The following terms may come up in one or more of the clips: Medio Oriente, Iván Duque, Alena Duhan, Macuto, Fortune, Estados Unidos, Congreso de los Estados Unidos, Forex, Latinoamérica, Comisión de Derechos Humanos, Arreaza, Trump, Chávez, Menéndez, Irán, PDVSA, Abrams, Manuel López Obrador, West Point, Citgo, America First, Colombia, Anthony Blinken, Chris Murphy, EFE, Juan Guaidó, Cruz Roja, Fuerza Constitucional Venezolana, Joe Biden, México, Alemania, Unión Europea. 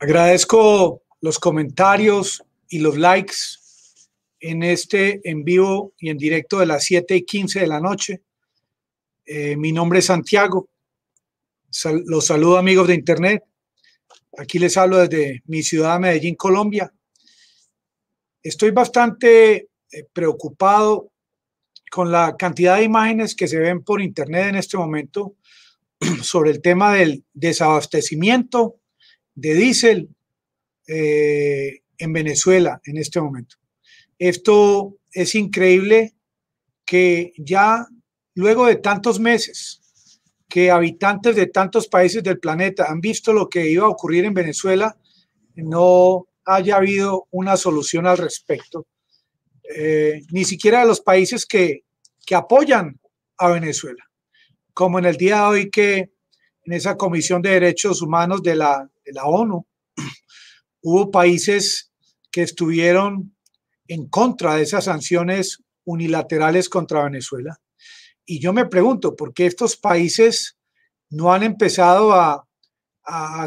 Agradezco los comentarios y los likes en este en vivo y en directo de las 7:15 de la noche. Mi nombre es Santiago. Los saludo, amigos de Internet. Aquí les hablo desde mi ciudad, Medellín, Colombia. Estoy bastante preocupado con la cantidad de imágenes que se ven por Internet en este momento sobre el tema del desabastecimiento de diésel en Venezuela en este momento. Esto es increíble, que ya luego de tantos meses que habitantes de tantos países del planeta han visto lo que iba a ocurrir en Venezuela, no haya habido una solución al respecto. Ni siquiera de los países que apoyan a Venezuela, como en el día de hoy, que en esa Comisión de Derechos Humanos de la ONU hubo países que estuvieron en contra de esas sanciones unilaterales contra Venezuela. Y yo me pregunto, ¿por qué estos países no han empezado a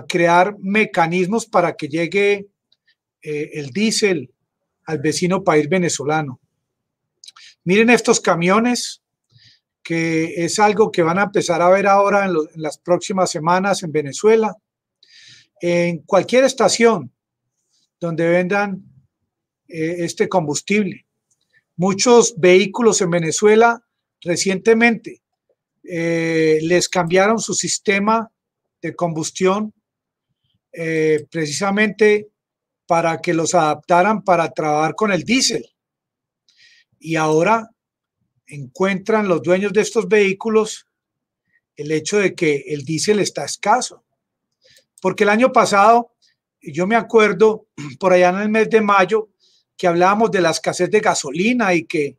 crear mecanismos para que llegue el diésel al vecino país venezolano? Miren estos camiones, que es algo que van a empezar a ver ahora en las próximas semanas en Venezuela. En cualquier estación donde vendan este combustible. Muchos vehículos en Venezuela recientemente les cambiaron su sistema de combustión precisamente para que los adaptaran para trabajar con el diésel. Y ahora encuentran los dueños de estos vehículos el hecho de que el diésel está escaso. Porque el año pasado, yo me acuerdo, por allá en el mes de mayo, que hablábamos de la escasez de gasolina y que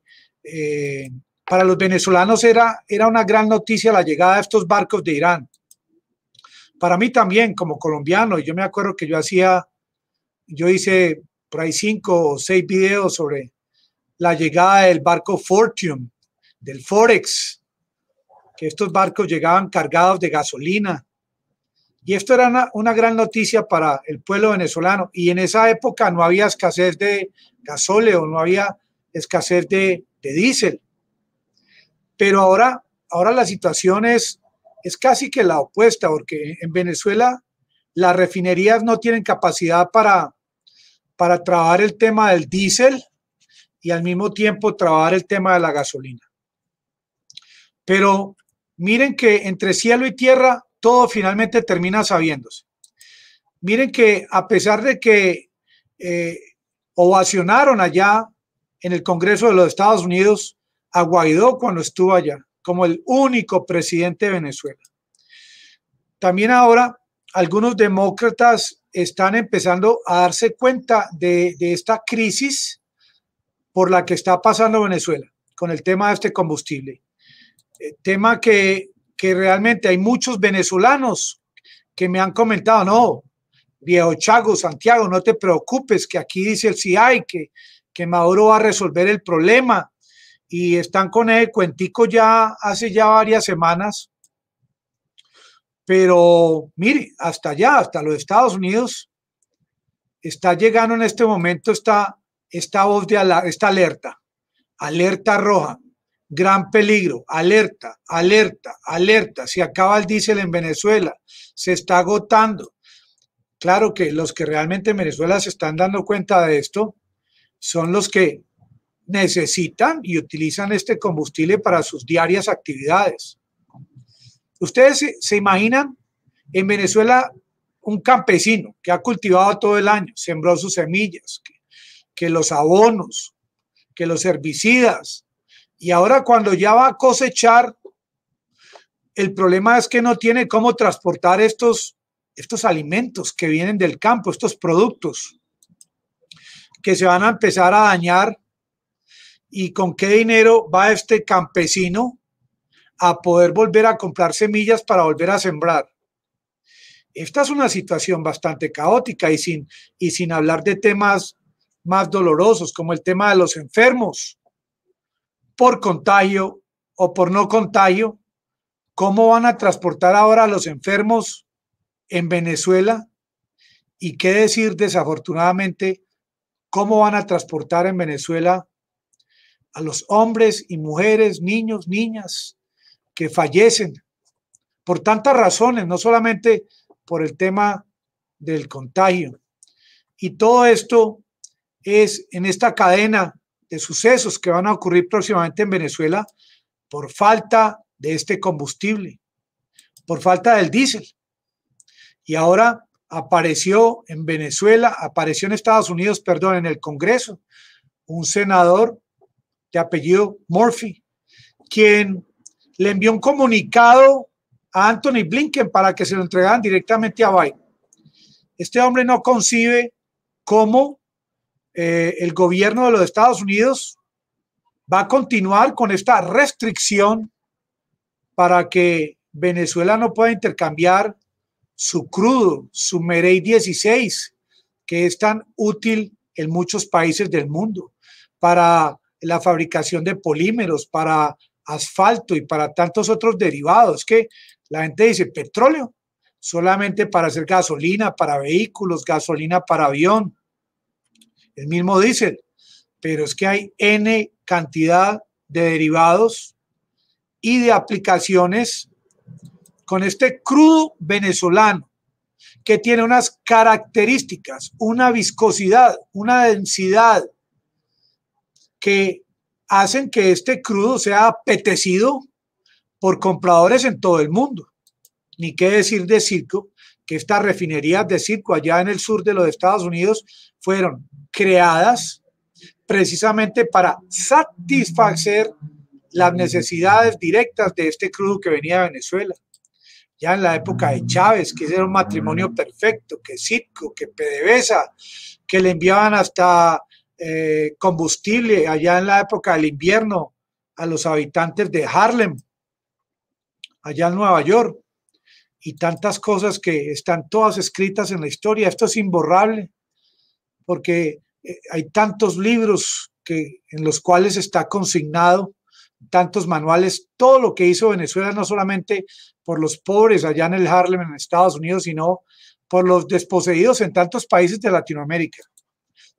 para los venezolanos era una gran noticia la llegada de estos barcos de Irán. Para mí también, como colombiano, yo me acuerdo que yo hice por ahí 5 o 6 videos sobre la llegada del barco Fortune, del Forex, que estos barcos llegaban cargados de gasolina. Y esto era una gran noticia para el pueblo venezolano. Y en esa época no había escasez de gasóleo, no había escasez de diésel. Pero ahora la situación es casi que la opuesta, porque en Venezuela las refinerías no tienen capacidad para trabajar el tema del diésel y al mismo tiempo trabajar el tema de la gasolina. Pero miren que entre cielo y tierra todo finalmente termina sabiéndose. Miren que a pesar de que ovacionaron allá en el Congreso de los Estados Unidos a Guaidó cuando estuvo allá, como el único presidente de Venezuela. También ahora algunos demócratas están empezando a darse cuenta de esta crisis por la que está pasando Venezuela con el tema de este combustible. Tema que realmente hay muchos venezolanos que me han comentado, no, viejo Chago, Santiago, no te preocupes, que aquí dice el CIA que Maduro va a resolver el problema, y están con el cuentico ya hace ya varias semanas. Pero mire, hasta allá, hasta los Estados Unidos, está llegando en este momento esta voz de alerta roja. Gran peligro, alerta, alerta, alerta. Se acaba el diésel en Venezuela, se está agotando. Claro que los que realmente en Venezuela se están dando cuenta de esto son los que necesitan y utilizan este combustible para sus diarias actividades. Ustedes se imaginan en Venezuela un campesino que ha cultivado todo el año, sembró sus semillas, que los abonos, que los herbicidas. Y ahora cuando ya va a cosechar, el problema es que no tiene cómo transportar estos alimentos que vienen del campo, estos productos que se van a empezar a dañar. ¿Y con qué dinero va este campesino a poder volver a comprar semillas para volver a sembrar? Esta es una situación bastante caótica, y sin hablar de temas más dolorosos como el tema de los enfermos por contagio o por no contagio. ¿Cómo van a transportar ahora a los enfermos en Venezuela? Y qué decir, desafortunadamente, cómo van a transportar en Venezuela a los hombres y mujeres, niños, niñas que fallecen por tantas razones, no solamente por el tema del contagio. Y todo esto es en esta cadena de sucesos que van a ocurrir próximamente en Venezuela por falta de este combustible, por falta del diésel. Y ahora apareció en Venezuela, apareció en Estados Unidos, perdón, en el Congreso, un senador de apellido Murphy, quien le envió un comunicado a Anthony Blinken para que se lo entregaran directamente a Biden. Este hombre no concibe cómo el gobierno de los Estados Unidos va a continuar con esta restricción para que Venezuela no pueda intercambiar su crudo, su Merey 16, que es tan útil en muchos países del mundo para la fabricación de polímeros, para asfalto y para tantos otros derivados, que la gente dice petróleo solamente para hacer gasolina para vehículos, gasolina para avión, el mismo diésel, pero es que hay N cantidad de derivados y de aplicaciones con este crudo venezolano que tiene unas características, una viscosidad, una densidad que hacen que este crudo sea apetecido por compradores en todo el mundo. Ni qué decir de Citgo, que estas refinerías de Citgo allá en el sur de los Estados Unidos fueron creadas precisamente para satisfacer las necesidades directas de este crudo que venía de Venezuela. Ya en la época de Chávez, que era un matrimonio perfecto, que Citgo, que PDVSA, que le enviaban hasta combustible allá en la época del invierno a los habitantes de Harlem, allá en Nueva York, y tantas cosas que están todas escritas en la historia. Esto es imborrable, porque hay tantos libros en los cuales está consignado, tantos manuales, todo lo que hizo Venezuela, no solamente por los pobres allá en el Harlem, en Estados Unidos, sino por los desposeídos en tantos países de Latinoamérica.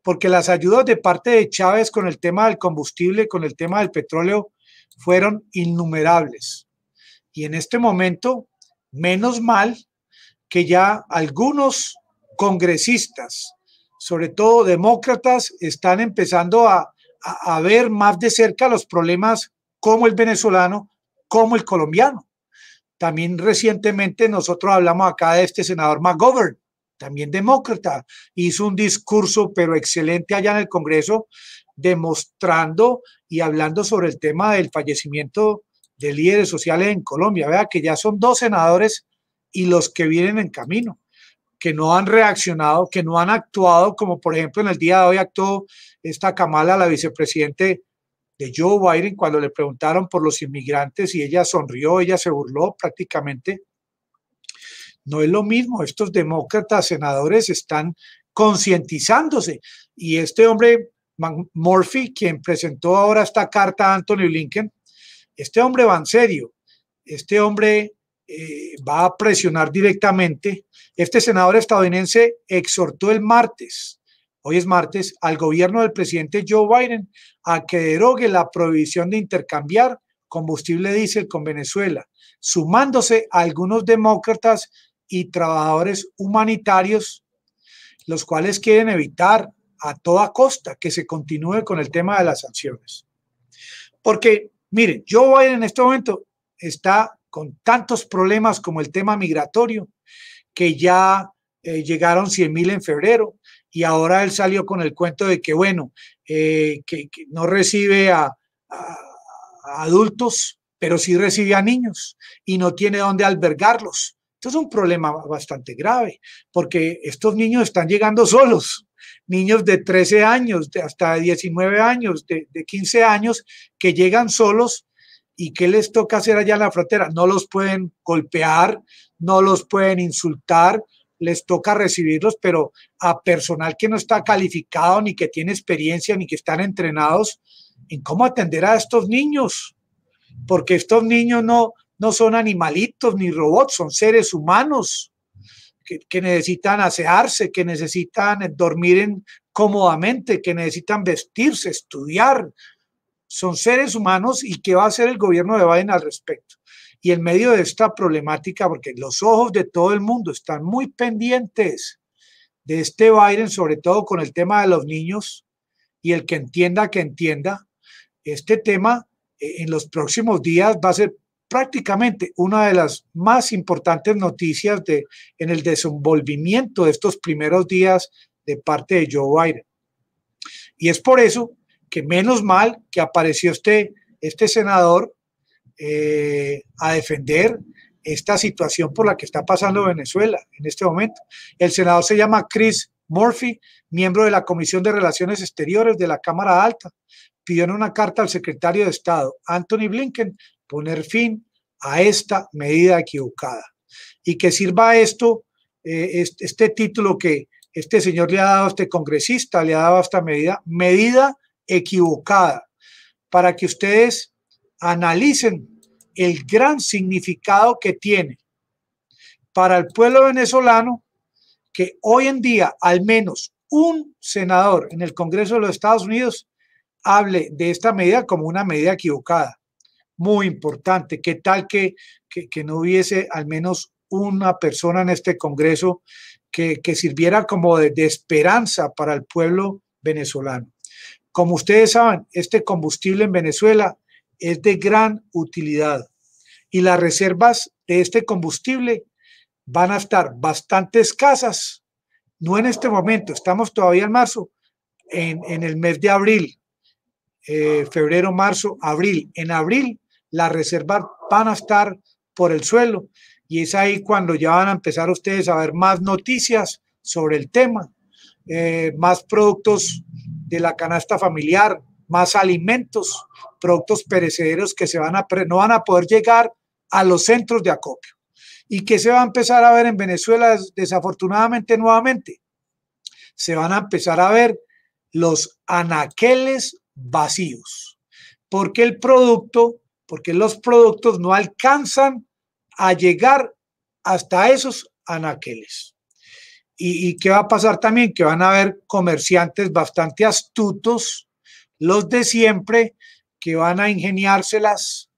Porque las ayudas de parte de Chávez con el tema del combustible, con el tema del petróleo, fueron innumerables. Y en este momento, menos mal que ya algunos congresistas, sobre todo demócratas, están empezando a ver más de cerca los problemas como el venezolano, como el colombiano. También recientemente nosotros hablamos acá de este senador McGovern, también demócrata, hizo un discurso pero excelente allá en el Congreso, demostrando y hablando sobre el tema del fallecimiento de líderes sociales en Colombia. Vea que ya son 2 senadores y los que vienen en camino, que no han reaccionado, que no han actuado, como por ejemplo en el día de hoy actuó esta Kamala, la vicepresidente de Joe Biden, cuando le preguntaron por los inmigrantes y ella sonrió, ella se burló prácticamente. No es lo mismo, estos demócratas senadores están concientizándose. Y este hombre, Murphy, quien presentó ahora esta carta a Anthony Blinken, este hombre va en serio, este hombre va a presionar directamente. Este senador estadounidense exhortó el martes, hoy es martes, al gobierno del presidente Joe Biden a que derogue la prohibición de intercambiar combustible diésel con Venezuela, sumándose a algunos demócratas y trabajadores humanitarios, los cuales quieren evitar a toda costa que se continúe con el tema de las sanciones. Porque, miren, Joe Biden en este momento está con tantos problemas como el tema migratorio, que ya llegaron 100.000 en febrero, y ahora él salió con el cuento de que, bueno, que no recibe a adultos, pero sí recibe a niños y no tiene dónde albergarlos. Esto es un problema bastante grave, porque estos niños están llegando solos, niños de 13 años, hasta 19 años, de 15 años, que llegan solos. ¿Y qué les toca hacer allá en la frontera? No los pueden golpear, no los pueden insultar, les toca recibirlos, pero a personal que no está calificado, ni que tiene experiencia, ni que están entrenados en cómo atender a estos niños. Porque estos niños no son animalitos ni robots, son seres humanos que necesitan asearse, que necesitan dormir cómodamente, que necesitan vestirse, estudiar. Son seres humanos. ¿Y qué va a hacer el gobierno de Biden al respecto? Y en medio de esta problemática, porque los ojos de todo el mundo están muy pendientes de este Biden, sobre todo con el tema de los niños, y el que entienda, este tema en los próximos días va a ser prácticamente una de las más importantes noticias en el desenvolvimiento de estos primeros días de parte de Joe Biden. Y es por eso que menos mal que apareció este senador a defender esta situación por la que está pasando Venezuela en este momento. El senador se llama Chris Murphy, miembro de la Comisión de Relaciones Exteriores de la Cámara Alta. Pidió en una carta al secretario de Estado, Anthony Blinken, poner fin a esta medida equivocada. Y que sirva esto, este título que este señor le ha dado, este congresista le ha dado a esta medida, medida equivocada, para que ustedes analicen el gran significado que tiene para el pueblo venezolano que hoy en día al menos un senador en el Congreso de los Estados Unidos hable de esta medida como una medida equivocada. Muy importante. ¿Qué tal que no hubiese al menos una persona en este Congreso que sirviera como de esperanza para el pueblo venezolano? Como ustedes saben, este combustible en Venezuela es de gran utilidad y las reservas de este combustible van a estar bastante escasas. No en este momento, estamos todavía en marzo, en el mes de abril, febrero, marzo, abril. En abril las reservas van a estar por el suelo y es ahí cuando ya van a empezar ustedes a ver más noticias sobre el tema, más productos de la canasta familiar, más alimentos, productos perecederos que no van a poder llegar a los centros de acopio. ¿Y que se va a empezar a ver en Venezuela? Desafortunadamente, nuevamente, se van a empezar a ver los anaqueles vacíos, porque los productos no alcanzan a llegar hasta esos anaqueles. ¿Y qué va a pasar también? Que van a haber comerciantes bastante astutos, los de siempre, que van a ingeniárselas,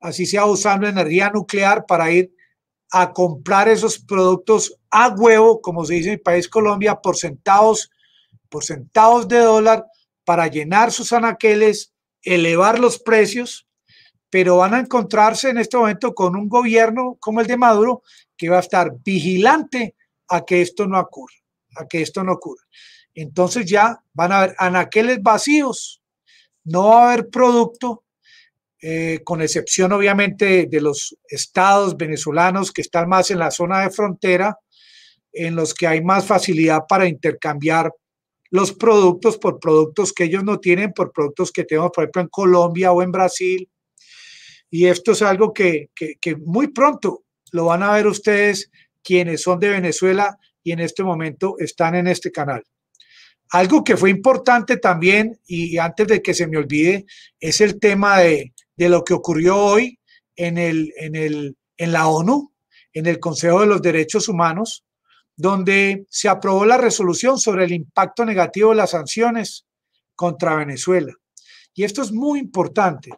así sea usando energía nuclear, para ir a comprar esos productos a huevo, como se dice en mi país Colombia, por centavos de dólar, para llenar sus anaqueles, elevar los precios. Pero van a encontrarse en este momento con un gobierno como el de Maduro, que va a estar vigilante a que esto no ocurra, Entonces ya van a haber anaqueles vacíos, no va a haber producto, con excepción obviamente de los estados venezolanos que están más en la zona de frontera, en los que hay más facilidad para intercambiar los productos por productos que ellos no tienen, por productos que tenemos, por ejemplo, en Colombia o en Brasil. Y esto es algo que muy pronto lo van a ver ustedes quienes son de Venezuela y en este momento están en este canal. Algo que fue importante también, y antes de que se me olvide, es el tema de lo que ocurrió hoy en la ONU, en el Consejo de los Derechos Humanos, donde se aprobó la resolución sobre el impacto negativo de las sanciones contra Venezuela. Y esto es muy importante,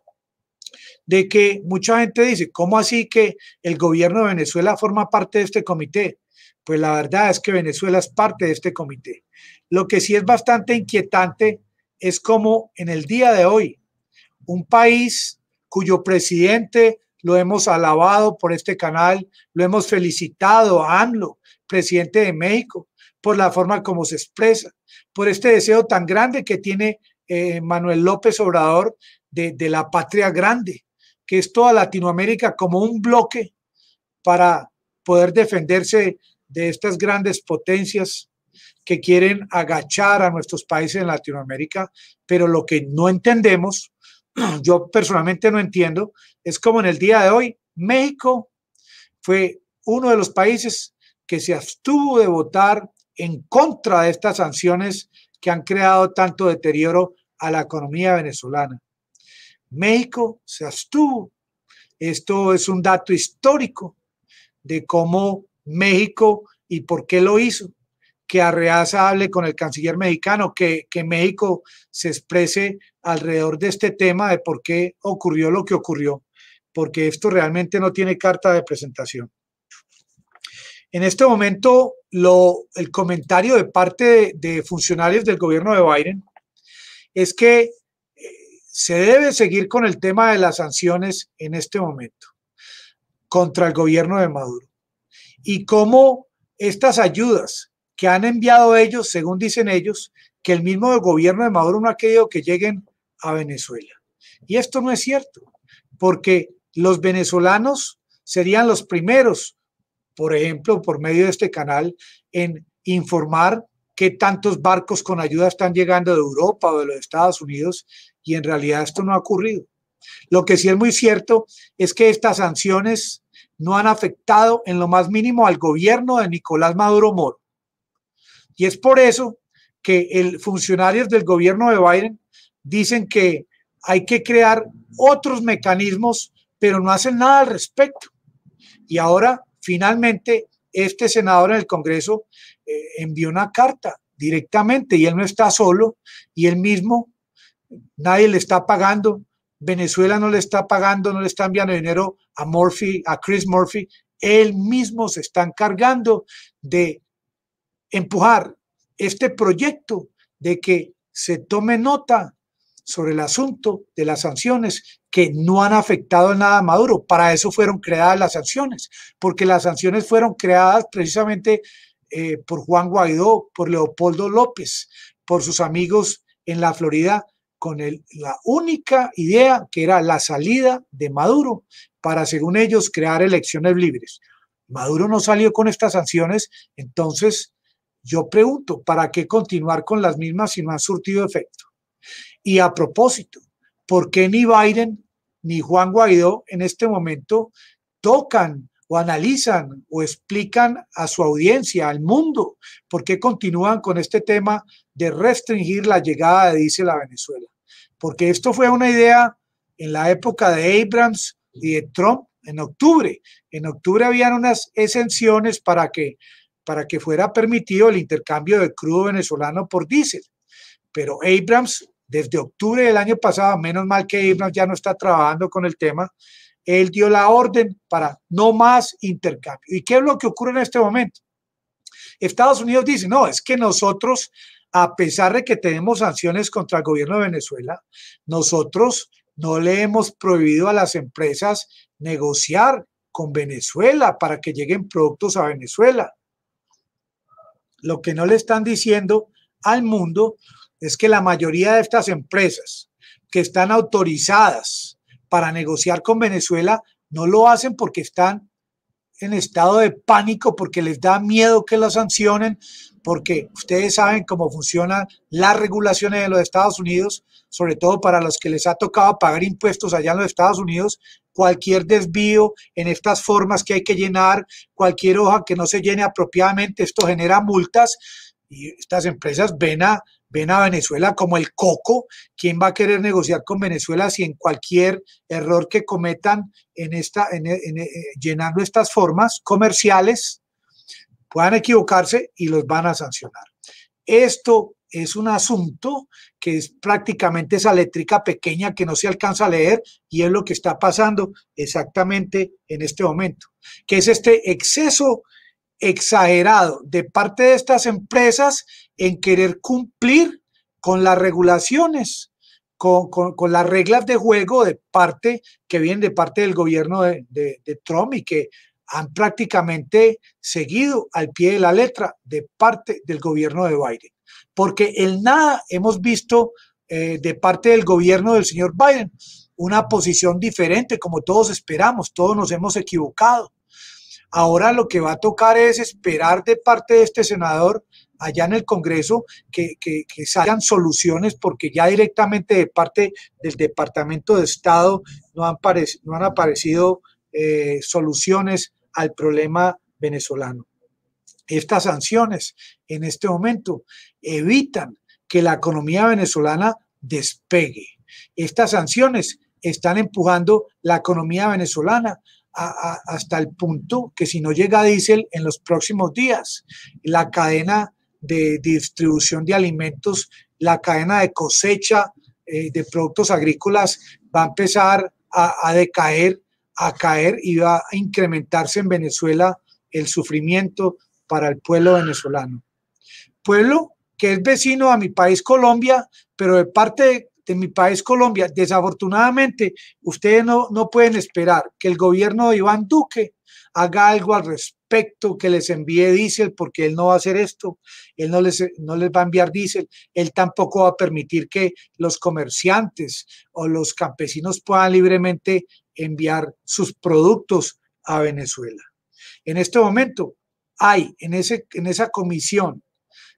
de que mucha gente dice, ¿cómo así que el gobierno de Venezuela forma parte de este comité? Pues la verdad es que Venezuela es parte de este comité. Lo que sí es bastante inquietante es como en el día de hoy, un país cuyo presidente lo hemos alabado por este canal, lo hemos felicitado a AMLO, presidente de México, por la forma como se expresa, por este deseo tan grande que tiene Manuel López Obrador de la patria grande, que es toda Latinoamérica como un bloque para poder defenderse de estas grandes potencias que quieren agachar a nuestros países en Latinoamérica. Pero lo que no entendemos, yo personalmente no entiendo, es como en el día de hoy México fue uno de los países que se abstuvo de votar en contra de estas sanciones que han creado tanto deterioro a la economía venezolana. México se abstuvo. Esto es un dato histórico de cómo México ¿Y por qué lo hizo? Que Arreaza hable con el canciller mexicano, que México se exprese alrededor de este tema de por qué ocurrió lo que ocurrió, porque esto realmente no tiene carta de presentación. En este momento, el comentario de parte de funcionarios del gobierno de Biden es que se debe seguir con el tema de las sanciones en este momento contra el gobierno de Maduro, y cómo estas ayudas que han enviado ellos, según dicen ellos, que el mismo gobierno de Maduro no ha querido que lleguen a Venezuela. Y esto no es cierto, porque los venezolanos serían los primeros, por ejemplo, por medio de este canal, en informar qué tantos barcos con ayuda están llegando de Europa o de los Estados Unidos, y en realidad esto no ha ocurrido. Lo que sí es muy cierto es que estas sanciones no han afectado en lo más mínimo al gobierno de Nicolás Maduro Moro. Y es por eso que funcionarios del gobierno de Biden dicen que hay que crear otros mecanismos, pero no hacen nada al respecto. Y ahora, finalmente, este senador en el Congreso envió una carta directamente, y él no está solo, y él mismo, nadie le está pagando, Venezuela no le está pagando, no le está enviando dinero a Murphy, a Chris Murphy, él mismo se está encargando de empujar este proyecto de que se tome nota sobre el asunto de las sanciones que no han afectado en nada a Maduro. Para eso fueron creadas las sanciones, porque las sanciones fueron creadas precisamente por Juan Guaidó, por Leopoldo López, por sus amigos en la Florida, con la única idea que era la salida de Maduro para, según ellos, crear elecciones libres. Maduro no salió con estas sanciones, entonces yo pregunto, ¿para qué continuar con las mismas si no han surtido efecto? Y a propósito, ¿por qué ni Biden ni Juan Guaidó en este momento tocan o analizan o explican a su audiencia, al mundo, por qué continúan con este tema de restringir la llegada de diésel a Venezuela? Porque esto fue una idea en la época de Abrams y de Trump en octubre. En octubre habían unas exenciones para que fuera permitido el intercambio de crudo venezolano por diésel. Pero Abrams, desde octubre del año pasado, menos mal que Abrams ya no está trabajando con el tema, él dio la orden para no más intercambio. ¿Y qué es lo que ocurre en este momento? Estados Unidos dice, no, es que nosotros, a pesar de que tenemos sanciones contra el gobierno de Venezuela, nosotros no le hemos prohibido a las empresas negociar con Venezuela para que lleguen productos a Venezuela. Lo que no le están diciendo al mundo es que la mayoría de estas empresas que están autorizadas para negociar con Venezuela no lo hacen porque están en estado de pánico, porque les da miedo que los sancionen, porque ustedes saben cómo funcionan las regulaciones de los Estados Unidos, sobre todo para los que les ha tocado pagar impuestos allá en los Estados Unidos. Cualquier desvío en estas formas que hay que llenar, cualquier hoja que no se llene apropiadamente, esto genera multas, y estas empresas ven a Venezuela como el coco. ¿Quién va a querer negociar con Venezuela si en cualquier error que cometan llenando estas formas comerciales puedan equivocarse y los van a sancionar? Esto es un asunto que es prácticamente esa letrica pequeña que no se alcanza a leer, y es lo que está pasando exactamente en este momento, que es este exceso exagerado de parte de estas empresas en querer cumplir con las regulaciones, con las reglas de juego de parte que vienen de parte del gobierno de Trump, y que han prácticamente seguido al pie de la letra de parte del gobierno de Biden. Porque en nada hemos visto de parte del gobierno del señor Biden una posición diferente, como todos esperamos, todos nos hemos equivocado. Ahora lo que va a tocar es esperar de parte de este senador allá en el Congreso que salgan soluciones, porque ya directamente de parte del Departamento de Estado no han aparecido soluciones al problema venezolano. Estas sanciones en este momento evitan que la economía venezolana despegue. Estas sanciones están empujando la economía venezolana hasta el punto que si no llega diésel en los próximos días, la cadena de distribución de alimentos, la cadena de cosecha de productos agrícolas va a empezar a decaer, a caer, y va a incrementarse en Venezuela el sufrimiento para el pueblo venezolano. Pueblo que es vecino a mi país Colombia, pero de parte de mi país Colombia, desafortunadamente, ustedes no pueden esperar que el gobierno de Iván Duque haga algo al respecto, que les envíe diésel, porque él no va a hacer esto, él no les va a enviar diésel, él tampoco va a permitir que los comerciantes o los campesinos puedan libremente enviar sus productos a Venezuela. En este momento hay en esa comisión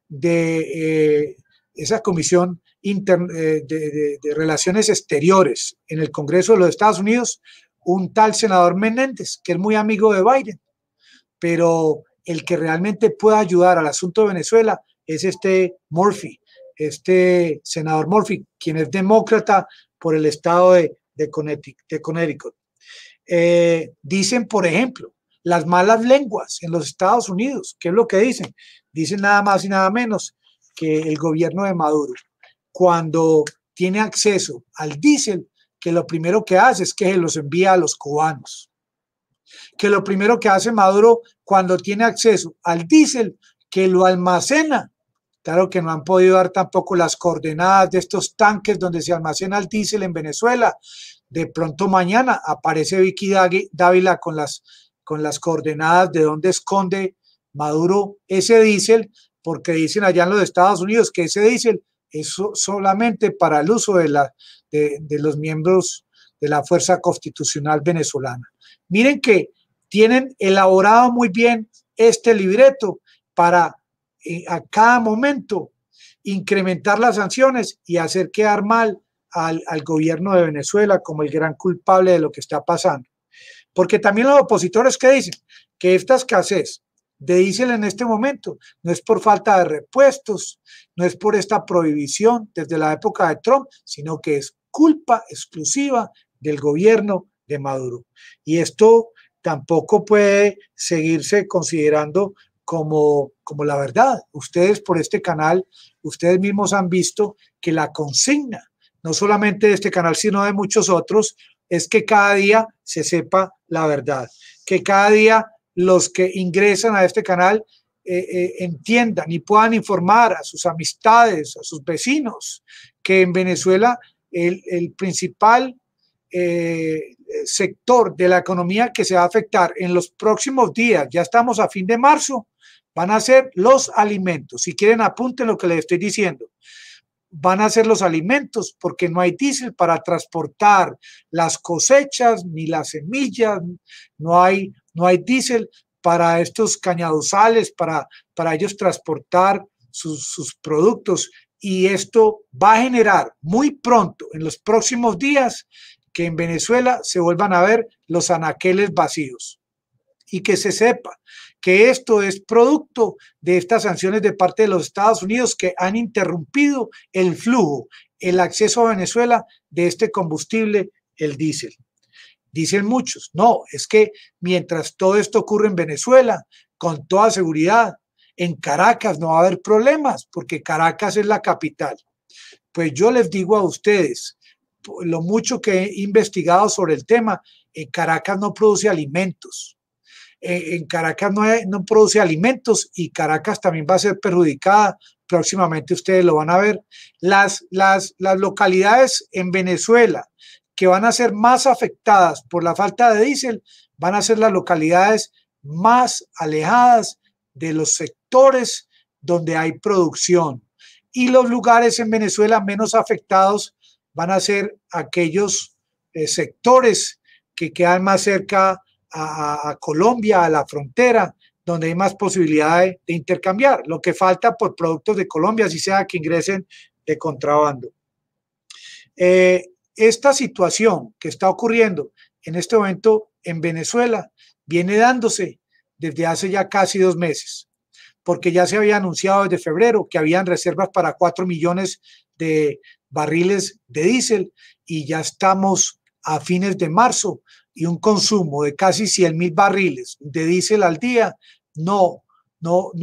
de esa comisión de relaciones exteriores en el Congreso de los Estados Unidos, un tal senador Menéndez, que es muy amigo de Biden, pero el que realmente puede ayudar al asunto de Venezuela es este senador Murphy, quien es demócrata por el estado de Connecticut. Dicen, por ejemplo, las malas lenguas en los Estados Unidos, ¿qué es lo que dicen? Dicen nada más y nada menos que el gobierno de Maduro, cuando tiene acceso al diésel, que lo primero que hace es que se los envía a los cubanos. Que lo primero que hace Maduro cuando tiene acceso al diésel, que lo almacena. Claro que no han podido dar tampoco las coordenadas de estos tanques donde se almacena el diésel en Venezuela. De pronto mañana aparece Vicky Dávila con las coordenadas de dónde esconde Maduro ese diésel, porque dicen allá en los Estados Unidos que ese diésel es solamente para el uso de los miembros de la Fuerza Constitucional Venezolana. Miren que tienen elaborado muy bien este libreto para a cada momento incrementar las sanciones y hacer quedar mal al gobierno de Venezuela como el gran culpable de lo que está pasando. Porque también los opositores que dicen que esta escasez de diésel en este momento no es por falta de repuestos, no es por esta prohibición desde la época de Trump, sino que es culpa exclusiva del gobierno de Maduro. Y esto tampoco puede seguirse considerando como la verdad. Ustedes por este canal, ustedes mismos han visto que la consigna, no solamente de este canal, sino de muchos otros, es que cada día se sepa la verdad, que cada día los que ingresan a este canal entiendan y puedan informar a sus amistades, a sus vecinos, que en Venezuela el principal sector de la economía que se va a afectar en los próximos días, ya estamos a fin de marzo, van a ser los alimentos. Si quieren, apunten lo que les estoy diciendo. Van a ser los alimentos, porque no hay diésel para transportar las cosechas ni las semillas, no hay diésel para estos cañaduzales, para ellos transportar sus productos, y esto va a generar muy pronto, en los próximos días, que en Venezuela se vuelvan a ver los anaqueles vacíos, y que se sepa que esto es producto de estas sanciones de parte de los Estados Unidos, que han interrumpido el flujo, el acceso a Venezuela de este combustible, el diésel. Dicen muchos, no, es que mientras todo esto ocurre en Venezuela, con toda seguridad, en Caracas no va a haber problemas, porque Caracas es la capital. Pues yo les digo a ustedes, lo mucho que he investigado sobre el tema, en Caracas no produce alimentos. En Caracas no produce alimentos, y Caracas también va a ser perjudicada. Próximamente ustedes lo van a ver. Las localidades en Venezuela que van a ser más afectadas por la falta de diésel van a ser las localidades más alejadas de los sectores donde hay producción. Y los lugares en Venezuela menos afectados van a ser aquellos sectores que quedan más cerca a Colombia, a la frontera, donde hay más posibilidades de intercambiar lo que falta por productos de Colombia, así sea que ingresen de contrabando. Esta situación que está ocurriendo en este momento en Venezuela viene dándose desde hace ya casi 2 meses, porque ya se había anunciado desde febrero que habían reservas para 4 millones de barriles de diésel, y ya estamos a fines de marzo. y un consumo de casi 100.000 barriles de diésel al día, no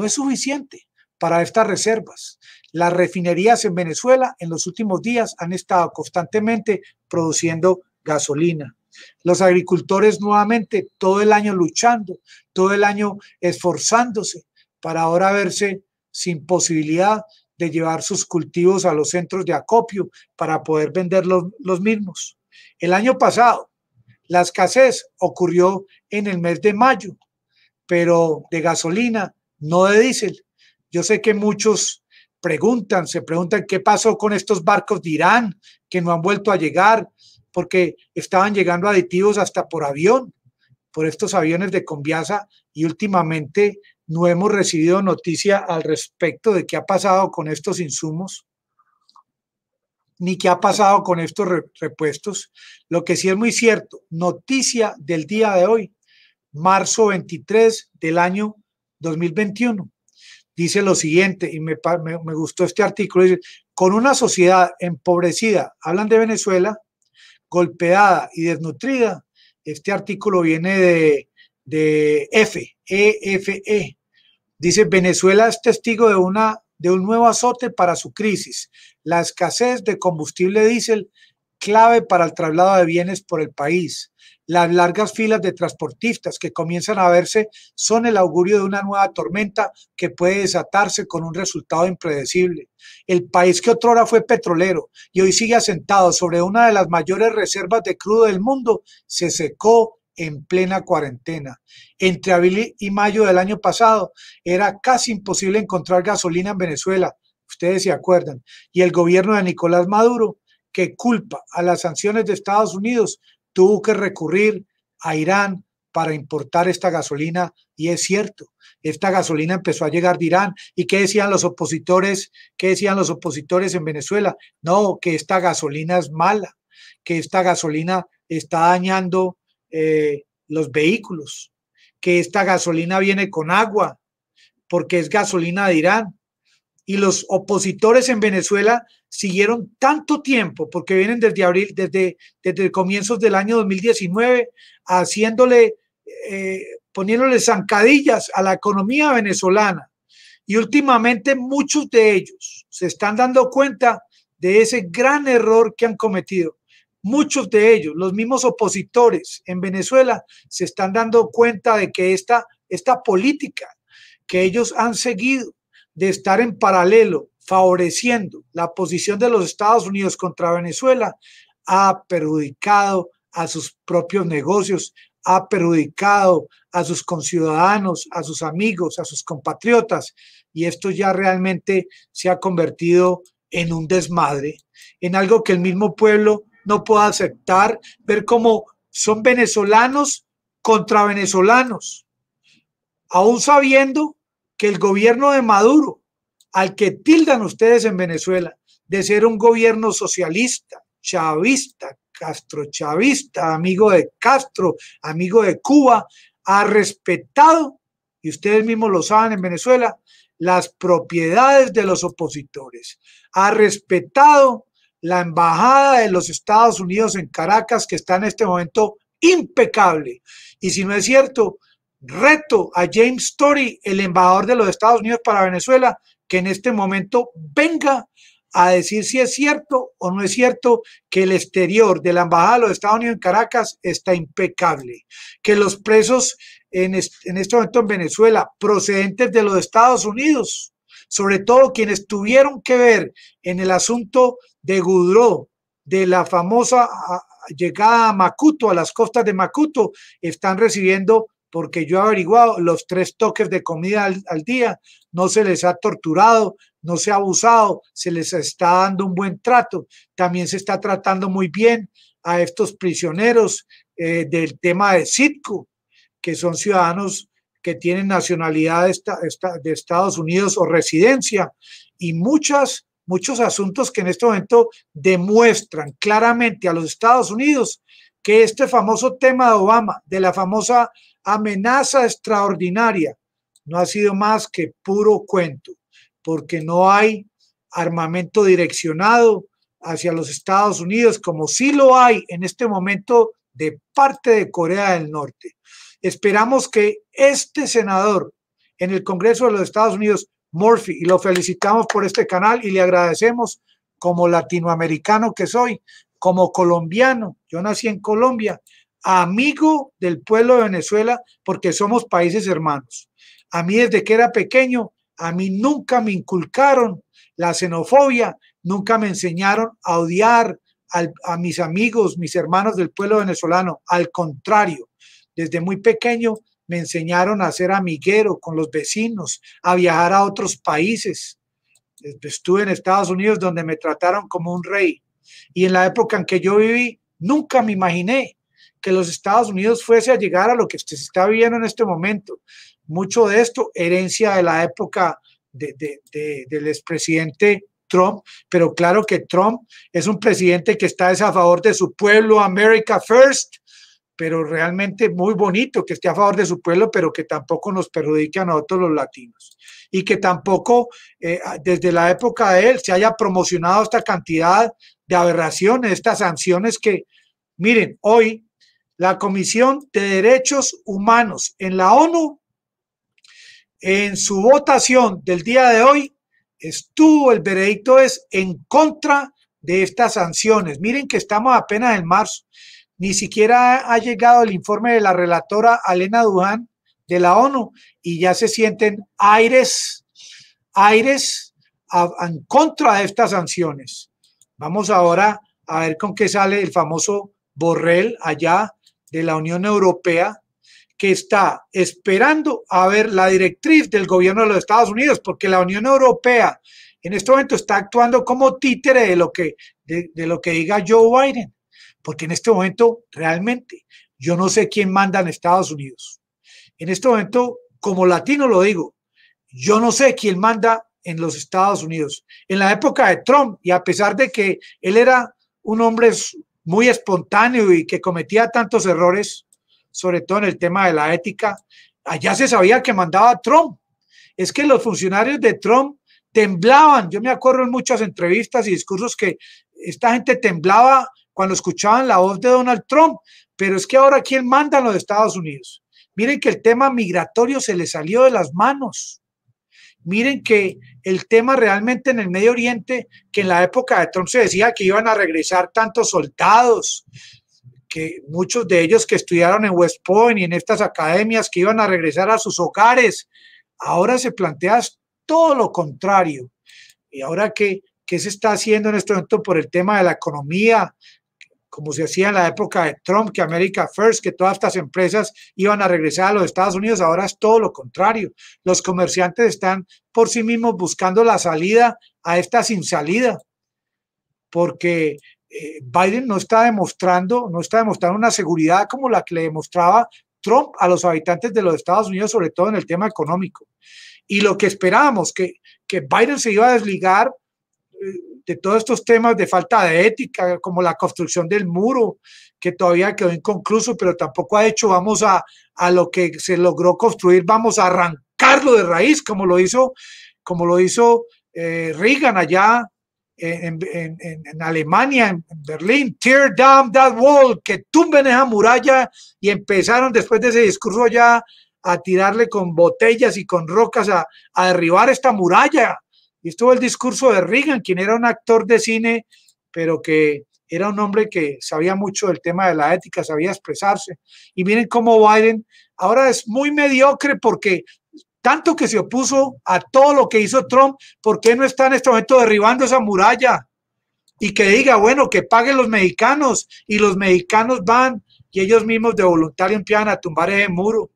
es suficiente para estas reservas. Las refinerías en Venezuela en los últimos días han estado constantemente produciendo gasolina. Los agricultores nuevamente todo el año luchando, todo el año esforzándose para ahora verse sin posibilidad de llevar sus cultivos a los centros de acopio para poder vender los mismos. El año pasado la escasez ocurrió en el mes de mayo, pero de gasolina, no de diésel. Yo sé que muchos se preguntan qué pasó con estos barcos de Irán que no han vuelto a llegar, porque estaban llegando aditivos hasta por avión, por estos aviones de Conviasa, y últimamente no hemos recibido noticia al respecto de qué ha pasado con estos insumos, ni qué ha pasado con estos repuestos. Lo que sí es muy cierto, noticia del día de hoy, marzo 23 del año 2021. Dice lo siguiente, y me gustó este artículo, dice, con una sociedad empobrecida, hablan de Venezuela, golpeada y desnutrida. Este artículo viene de EFE. Dice, Venezuela es testigo de un nuevo azote para su crisis. La escasez de combustible diésel, clave para el traslado de bienes por el país. Las largas filas de transportistas que comienzan a verse son el augurio de una nueva tormenta que puede desatarse con un resultado impredecible. El país que otrora fue petrolero y hoy sigue asentado sobre una de las mayores reservas de crudo del mundo, se secó en plena cuarentena. Entre abril y mayo del año pasado era casi imposible encontrar gasolina en Venezuela, ustedes se acuerdan, y el gobierno de Nicolás Maduro, que culpa a las sanciones de Estados Unidos, tuvo que recurrir a Irán para importar esta gasolina. Y es cierto, esta gasolina empezó a llegar de Irán. ¿Y qué decían los opositores? ¿Qué decían los opositores en Venezuela? No, que esta gasolina es mala, que esta gasolina está dañando los vehículos, que esta gasolina viene con agua porque es gasolina de Irán. Y los opositores en Venezuela siguieron tanto tiempo, porque vienen desde abril, desde comienzos del año 2019, poniéndole zancadillas a la economía venezolana. Y últimamente muchos de ellos se están dando cuenta de ese gran error que han cometido. Muchos de ellos, los mismos opositores en Venezuela, se están dando cuenta de que esta política que ellos han seguido, de estar en paralelo favoreciendo la posición de los Estados Unidos contra Venezuela, ha perjudicado a sus propios negocios, ha perjudicado a sus conciudadanos, a sus amigos, a sus compatriotas, y esto ya realmente se ha convertido en un desmadre, en algo que el mismo pueblo no puede aceptar, ver cómo son venezolanos contra venezolanos, aún sabiendo que el gobierno de Maduro, al que tildan ustedes en Venezuela de ser un gobierno socialista, chavista, castrochavista, amigo de Castro, amigo de Cuba, ha respetado, y ustedes mismos lo saben en Venezuela, las propiedades de los opositores, ha respetado la embajada de los Estados Unidos en Caracas, que está en este momento impecable. Y si no es cierto, reto a James Story, el embajador de los Estados Unidos para Venezuela, que en este momento venga a decir si es cierto o no es cierto que el exterior de la embajada de los Estados Unidos en Caracas está impecable, que los presos en este momento en Venezuela procedentes de los Estados Unidos, sobre todo quienes tuvieron que ver en el asunto de Gudró, de la famosa llegada a Macuto, a las costas de Macuto, están recibiendo, porque yo he averiguado, los 3 toques de comida al día, no se les ha torturado, no se ha abusado, se les está dando un buen trato. También se está tratando muy bien a estos prisioneros del tema de Citgo, que son ciudadanos que tienen nacionalidad de Estados Unidos o residencia, y muchos asuntos que en este momento demuestran claramente a los Estados Unidos que este famoso tema de Obama, de la famosa amenaza extraordinaria, no ha sido más que puro cuento, porque no hay armamento direccionado hacia los Estados Unidos, como sí lo hay en este momento de parte de Corea del Norte. Esperamos que este senador en el Congreso de los Estados Unidos, Murphy, y lo felicitamos por este canal y le agradecemos como latinoamericano que soy, como colombiano, yo nací en Colombia, amigo del pueblo de Venezuela porque somos países hermanos. A mí desde que era pequeño, a mí nunca me inculcaron la xenofobia, nunca me enseñaron a odiar a mis amigos, mis hermanos del pueblo venezolano. Al contrario, desde muy pequeño me enseñaron a ser amiguero con los vecinos, a viajar a otros países. Estuve en Estados Unidos donde me trataron como un rey. Y en la época en que yo viví, nunca me imaginé que los Estados Unidos fuese a llegar a lo que se está viviendo en este momento. Mucho de esto, herencia de la época del expresidente Trump, pero claro que Trump es un presidente que está a favor de su pueblo, America First, pero realmente muy bonito que esté a favor de su pueblo, pero que tampoco nos perjudique a nosotros los latinos. Y que tampoco desde la época de él se haya promocionado esta cantidad de aberraciones, estas sanciones que, miren, hoy la Comisión de Derechos Humanos en la ONU, en su votación del día de hoy, estuvo, el veredicto es en contra de estas sanciones. Miren que estamos apenas en marzo. Ni siquiera ha llegado el informe de la relatora Alena Duhan de la ONU y ya se sienten aires en contra de estas sanciones. Vamos ahora a ver con qué sale el famoso Borrell allá de la Unión Europea, que está esperando a ver la directriz del gobierno de los Estados Unidos, porque la Unión Europea en este momento está actuando como títere de lo que diga Joe Biden, porque en este momento realmente yo no sé quién manda en Estados Unidos. En este momento, como latino lo digo, yo no sé quién manda en los Estados Unidos. En la época de Trump, y a pesar de que él era un hombre muy espontáneo y que cometía tantos errores, sobre todo en el tema de la ética, allá se sabía que mandaba Trump. Es que los funcionarios de Trump temblaban. Yo me acuerdo en muchas entrevistas y discursos que esta gente temblaba cuando escuchaban la voz de Donald Trump. Pero es que ahora, ¿quién manda en los Estados Unidos? Miren que el tema migratorio se le salió de las manos. Miren que el tema realmente en el Medio Oriente, que en la época de Trump se decía que iban a regresar tantos soldados, que muchos de ellos que estudiaron en West Point y en estas academias que iban a regresar a sus hogares, ahora se plantea todo lo contrario. Y ahora ¿qué se está haciendo en este momento por el tema de la economía? Como se hacía en la época de Trump, que America First, que todas estas empresas iban a regresar a los Estados Unidos, ahora es todo lo contrario. Los comerciantes están por sí mismos buscando la salida a esta sin salida, porque Biden no está demostrando una seguridad como la que le demostraba Trump a los habitantes de los Estados Unidos, sobre todo en el tema económico. Y lo que esperábamos, que Biden se iba a desligar de todos estos temas de falta de ética, como la construcción del muro, que todavía quedó inconcluso, pero tampoco ha hecho, vamos a lo que se logró construir, vamos a arrancarlo de raíz, como lo hizo Reagan allá en Alemania, en Berlín. Tear down that wall, que tumben esa muralla, y empezaron después de ese discurso ya a tirarle con botellas y con rocas a derribar esta muralla. Y estuvo el discurso de Reagan, quien era un actor de cine, pero que era un hombre que sabía mucho del tema de la ética, sabía expresarse. Y miren cómo Biden ahora es muy mediocre, porque tanto que se opuso a todo lo que hizo Trump, ¿por qué no está en este momento derribando esa muralla? Y que diga, bueno, que paguen los mexicanos, y los mexicanos van y ellos mismos de voluntario empiezan a tumbar ese muro.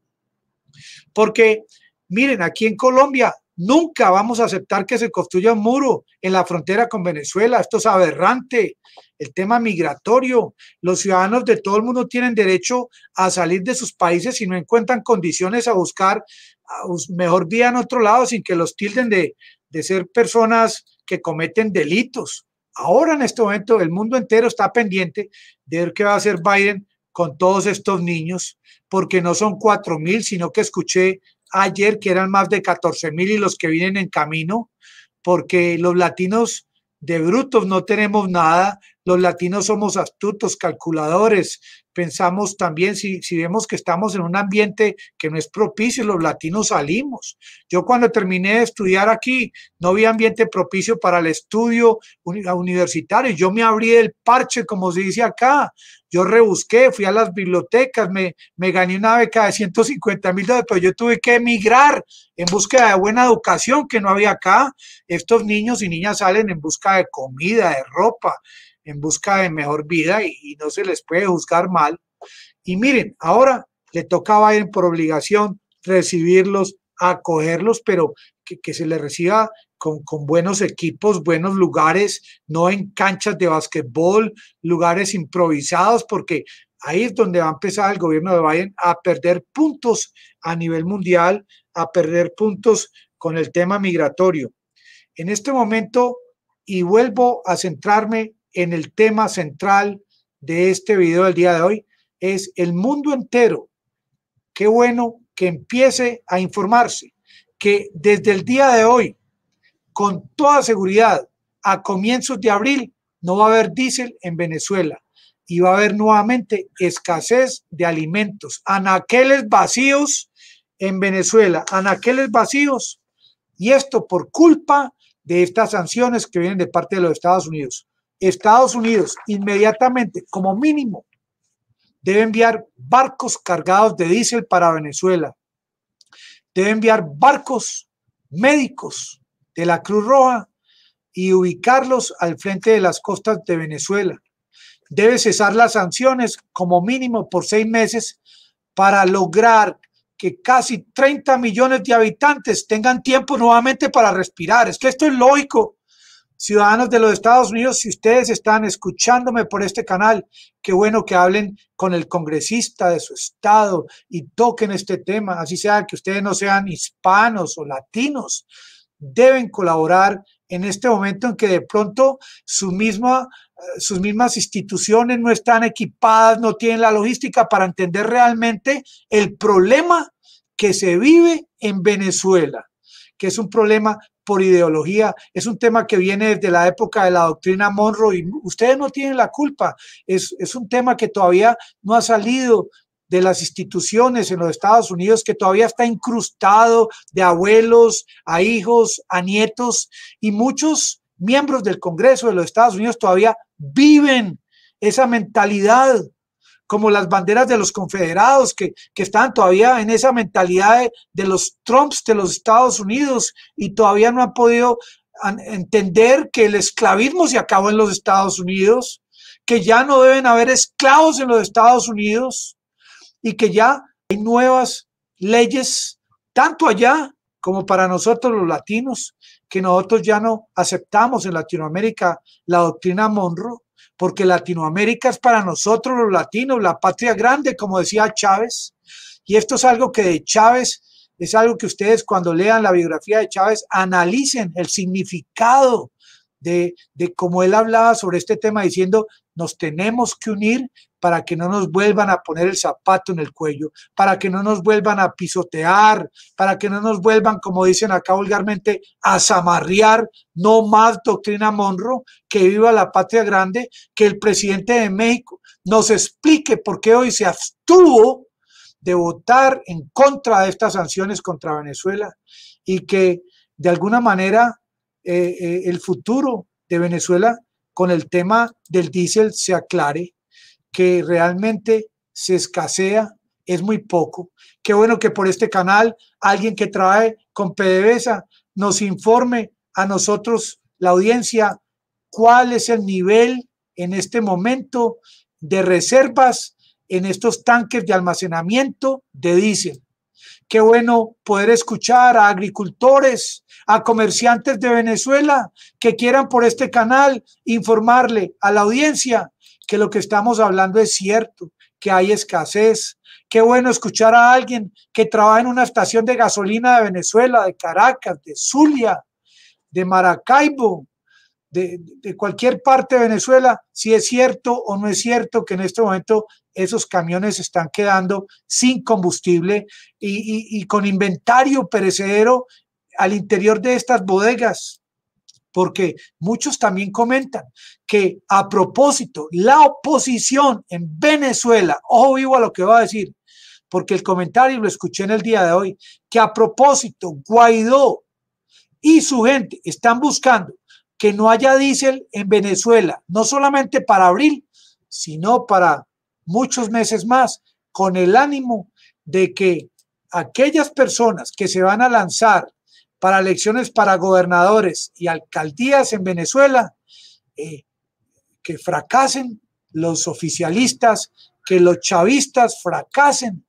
Porque miren, aquí en Colombia nunca vamos a aceptar que se construya un muro en la frontera con Venezuela. Esto es aberrante. El tema migratorio. Los ciudadanos de todo el mundo tienen derecho a salir de sus países si no encuentran condiciones a buscar mejor vida en otro lado, sin que los tilden de ser personas que cometen delitos. Ahora en este momento el mundo entero está pendiente de ver qué va a hacer Biden con todos estos niños, porque no son 4.000, sino que escuché ayer que eran más de 14.000 y los que vienen en camino, porque los latinos de brutos no tenemos nada, Los latinos somos astutos, calculadores, pensamos también, si vemos que estamos en un ambiente que no es propicio, los latinos salimos. Yo cuando terminé de estudiar aquí, no había ambiente propicio para el estudio universitario. Yo me abrí del parche, como se dice acá. Yo rebusqué, fui a las bibliotecas, me gané una beca de $150.000, pero yo tuve que emigrar en búsqueda de buena educación que no había acá. Estos niños y niñas salen en busca de comida, de ropa, en busca de mejor vida y no se les puede juzgar mal. Y miren, ahora le toca a Biden por obligación recibirlos, acogerlos, pero que se les reciba con buenos equipos, buenos lugares, no en canchas de basquetbol, lugares improvisados, porque ahí es donde va a empezar el gobierno de Biden a perder puntos a nivel mundial, a perder puntos con el tema migratorio. En este momento, y vuelvo a centrarme en el tema central de este video del día de hoy, es el mundo entero. Qué bueno que empiece a informarse, que desde el día de hoy, con toda seguridad, a comienzos de abril, no va a haber diésel en Venezuela y va a haber nuevamente escasez de alimentos, anaqueles vacíos en Venezuela, anaqueles vacíos, y esto por culpa de estas sanciones que vienen de parte de los Estados Unidos. Estados Unidos inmediatamente, como mínimo, debe enviar barcos cargados de diésel para Venezuela. Debe enviar barcos médicos de la Cruz Roja y ubicarlos al frente de las costas de Venezuela. Debe cesar las sanciones como mínimo por 6 meses para lograr que casi 30 millones de habitantes tengan tiempo nuevamente para respirar. Es que esto es lógico. Ciudadanos de los Estados Unidos, si ustedes están escuchándome por este canal, qué bueno que hablen con el congresista de su estado y toquen este tema, así sea que ustedes no sean hispanos o latinos. Deben colaborar en este momento en que de pronto sus mismas instituciones no están equipadas, no tienen la logística para entender realmente el problema que se vive en Venezuela, que es un problema por ideología, es un tema que viene desde la época de la doctrina Monroe y ustedes no tienen la culpa, es un tema que todavía no ha salido de las instituciones en los Estados Unidos, que todavía está incrustado de abuelos a hijos, a nietos, y muchos miembros del Congreso de los Estados Unidos todavía viven esa mentalidad, como las banderas de los confederados que están todavía en esa mentalidad de los Trumps de los Estados Unidos y todavía no han podido entender que el esclavismo se acabó en los Estados Unidos, que ya no deben haber esclavos en los Estados Unidos y que ya hay nuevas leyes, tanto allá como para nosotros los latinos, que nosotros ya no aceptamos en Latinoamérica la doctrina Monroe, porque Latinoamérica es para nosotros los latinos, la patria grande, como decía Chávez. Y esto es algo que de Chávez, es algo que ustedes cuando lean la biografía de Chávez, analicen el significado de cómo él hablaba sobre este tema, diciendo, nos tenemos que unir para que no nos vuelvan a poner el zapato en el cuello, para que no nos vuelvan a pisotear, para que no nos vuelvan, como dicen acá vulgarmente, a zamarrear. No más doctrina Monroe, que viva la patria grande, que el presidente de México nos explique por qué hoy se abstuvo de votar en contra de estas sanciones contra Venezuela y que de alguna manera el futuro de Venezuela con el tema del diésel se aclare, que realmente se escasea, es muy poco. Qué bueno que por este canal alguien que trae con PDVSA nos informe a nosotros, la audiencia, cuál es el nivel en este momento de reservas en estos tanques de almacenamiento de diésel. Qué bueno poder escuchar a agricultores, a comerciantes de Venezuela que quieran por este canal informarle a la audiencia que lo que estamos hablando es cierto, que hay escasez. Qué bueno escuchar a alguien que trabaja en una estación de gasolina de Venezuela, de Caracas, de Zulia, de Maracaibo, de cualquier parte de Venezuela, si es cierto o no es cierto que en este momento esos camiones están quedando sin combustible y con inventario perecedero al interior de estas bodegas. porque muchos también comentan que a propósito la oposición en Venezuela, ojo vivo a lo que va a decir, porque el comentario lo escuché en el día de hoy, que a propósito Guaidó y su gente están buscando que no haya diésel en Venezuela, no solamente para abril, sino para muchos meses más, con el ánimo de que aquellas personas que se van a lanzar para elecciones para gobernadores y alcaldías en Venezuela, que fracasen los oficialistas, que los chavistas fracasen,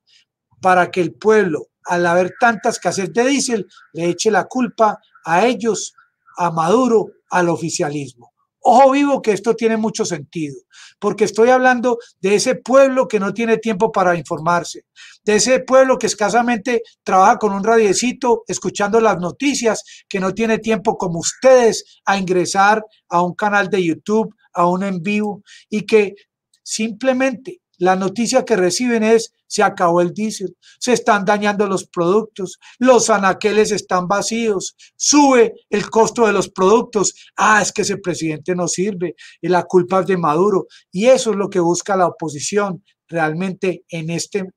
para que el pueblo, al haber tanta escasez de diésel, le eche la culpa a ellos, a Maduro, al oficialismo. Ojo vivo que esto tiene mucho sentido, porque estoy hablando de ese pueblo que no tiene tiempo para informarse, de ese pueblo que escasamente trabaja con un radiecito escuchando las noticias, que no tiene tiempo como ustedes a ingresar a un canal de YouTube, a un en vivo, y que simplemente la noticia que reciben es: se acabó el diésel, se están dañando los productos, los anaqueles están vacíos, sube el costo de los productos, es que ese presidente no sirve, y la culpa es de Maduro. Y eso es lo que busca la oposición realmente en este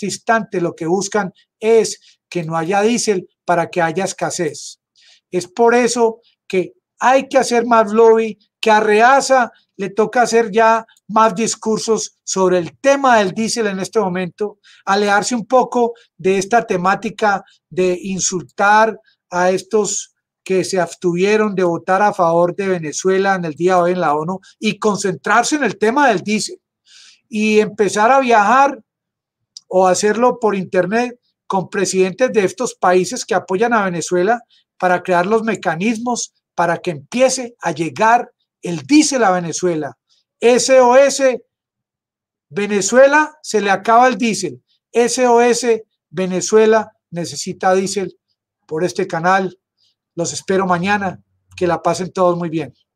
instante. Lo que buscan es que no haya diésel para que haya escasez. Es por eso que hay que hacer más lobby, que Arreaza le toca hacer ya más discursos sobre el tema del diésel en este momento, alejarse un poco de esta temática de insultar a estos que se abstuvieron de votar a favor de Venezuela en el día de hoy en la ONU, y concentrarse en el tema del diésel y empezar a viajar o hacerlo por internet con presidentes de estos países que apoyan a Venezuela para crear los mecanismos para que empiece a llegar el diésel a Venezuela. SOS, Venezuela se le acaba el diésel. SOS, Venezuela necesita diésel. Por este canal, los espero mañana. Que la pasen todos muy bien.